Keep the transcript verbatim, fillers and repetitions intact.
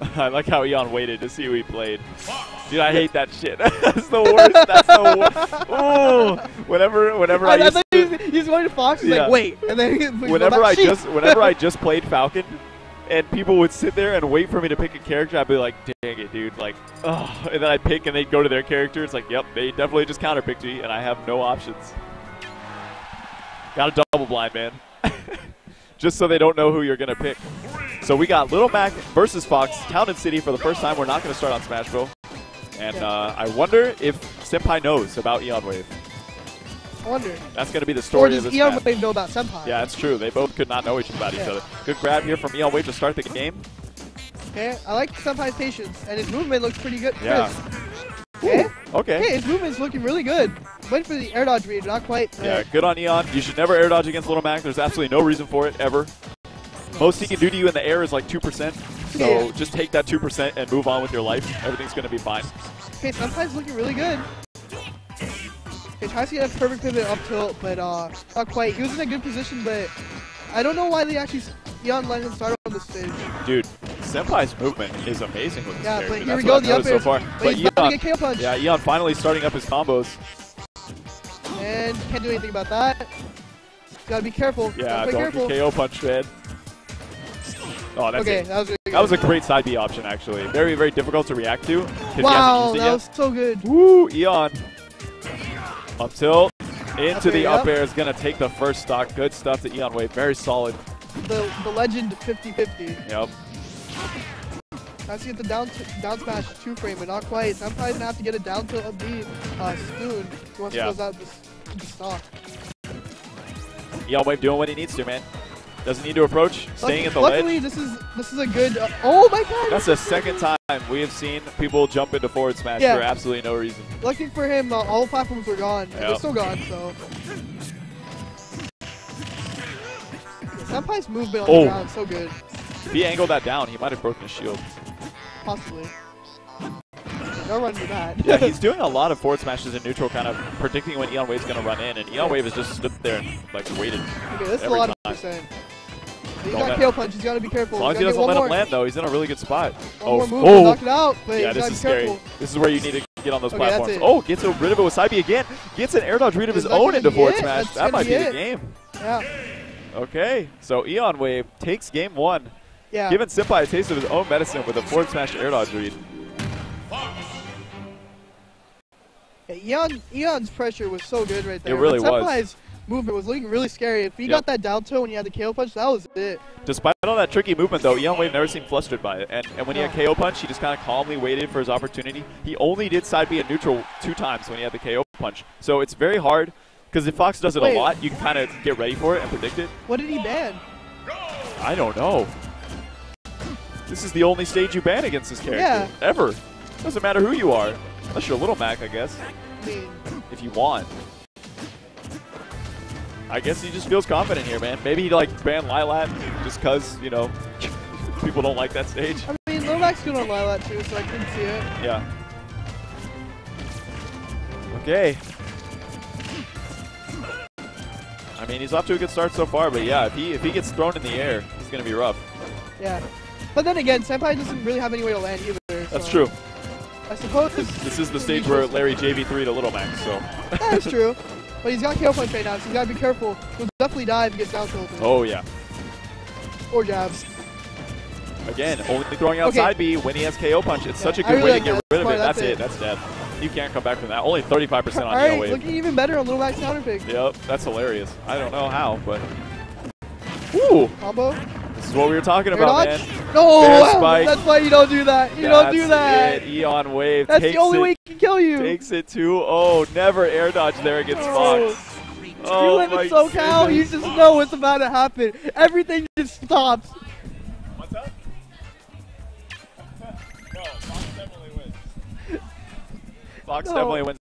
I like how Eon waited to see who he played. Dude, I hate that shit. That's the worst. That's the worst. Ooh. Whenever, whenever I, I, I used to, he was, he was going to Fox. He's yeah. like, wait, and then he whenever I sheep. just, whenever I just played Falcon, and people would sit there and wait for me to pick a character, I'd be like, dang it, dude, like, oh, and then I'd pick, and they'd go to their character. It's like, yep, they definitely just counterpicked me, and I have no options. Got a double blind, man. Just so they don't know who you're gonna pick. So we got Little Mac versus Fox, Town and City for the first time. We're not going to start on Smashville. And uh, I wonder if Senpai knows about Eonwave. I wonder. That's going to be the story of this match. Or does Eonwave know about Senpai? Yeah, that's true. They both could not know each about yeah. each other. Good grab here from Eonwave to start the game. Okay, I like Senpai's patience, and his movement looks pretty good. Yeah. Okay. okay. Okay, his movement's looking really good. Went for the air dodge read, not quite. Uh, yeah, good on Eon. You should never air dodge against Little Mac. There's absolutely no reason for it, ever. Most he can do to you in the air is like two percent, so yeah. just take that two percent and move on with your life. Everything's going to be fine. Okay, Senpai's looking really good. He tries to get a perfect pivot up tilt, but uh, not quite. He was in a good position, but I don't know why they actually Eon let him start on the stage. Dude, Senpai's movement is amazing with this yeah, character. But here That's we go, the up air. So far. But, but he's Eon, about to get K O Punch. Yeah, Eon finally starting up his combos. And can't do anything about that. Gotta be careful. Yeah, don't careful. K O Punch, man. Oh, that's okay, it. That was really That was a great side B option, actually. Very, very difficult to react to. Wow, that yet. was so good. Woo, Eon. Up tilt. Into up air, the up air is going to take the first stock. Good stuff to Eonwave. Very solid. The, the legend fifty fifty. Yep. Has to get the down, down smash two frame, but not quite. Sometimes going to have to get a down tilt up B uh, spoon. He wants yeah. to close out the, the stock. Eonwave doing what he needs to, man. Doesn't need to approach, staying at the luckily, ledge. Luckily, this is this is a good. Uh, oh my God! That's the second time we have seen people jump into forward smash yeah. for absolutely no reason. Lucky for him, uh, all platforms were gone. Yep. They're still gone, so. Senpai's movement on oh. the ground so good. If he angled that down, he might have broken his shield. Possibly. No run for that. Yeah, he's doing a lot of forward smashes in neutral, kind of predicting when Eonwave's going to run in, and Eonwave has just stood there and like waited. Okay, that's a lot of percent. He's got K O Punch, he's got to be careful. As long as he doesn't let him land, though, he's in a really good spot. One more move, he'll knock it out, but yeah, this is scary. This is where you need to get on those platforms. Oh, gets rid of it with side B again. Gets an air dodge read of his own into forward smash. That might be the game. Yeah. Okay, so Eonwave takes game one. Yeah. Giving Senpai a taste of his own medicine with a forward smash air dodge read. Yeah, Eon, Eon's pressure was so good right there. It really was. Senpai's movement was looking really scary. If he yep. got that down tilt when he had the K O Punch, that was it. Despite all that tricky movement, though, Eonwave never seemed flustered by it. And, and when he yeah. had K O Punch, he just kind of calmly waited for his opportunity. He only did side B in neutral two times when he had the K O Punch. So it's very hard, because if Fox does it Wait. a lot, you can kind of get ready for it and predict it. What did he ban? I don't know. This is the only stage you ban against this character, yeah. ever. Doesn't matter who you are. Unless you're Little Mac, I guess. If you want. I guess he just feels confident here, man. Maybe he like banned Lilat just because, you know, people don't like that stage. I mean, Little Mac's good on Lilat too, so I can see it. Yeah. Okay. I mean, he's off to a good start so far, but yeah, if he if he gets thrown in the air, it's gonna be rough. Yeah. But then again, Senpai doesn't really have any way to land either. So. That's true. I suppose this, this is the stage where Larry J V three to Little Mac, so. That's true. But he's got K O Punch right now, so he's got to be careful. He'll definitely dive and get down tilted. Oh, yeah. Or jabs. Again, only throwing out okay. side B when he has K O Punch. It's yeah, such a good really way like to get that. rid of it. That's, that's it. it. That's death. You can't come back from that. Only thirty-five percent on Eonwave. All right, Eonwave. Looking even better on Little Mac's counter pick. Yep, that's hilarious. I don't know how, but. Ooh! Combo? This is what we were talking Air about, dodge? man. No, that's why you don't do that. You that's don't do that. It. Eonwave That's takes the only it, way he can kill you. Takes it two oh. Never air dodge there against Fox. Oh, you live in SoCal, you just know what's about to happen. Everything just stops. What's up? No, Fox definitely wins. Fox no. definitely wins.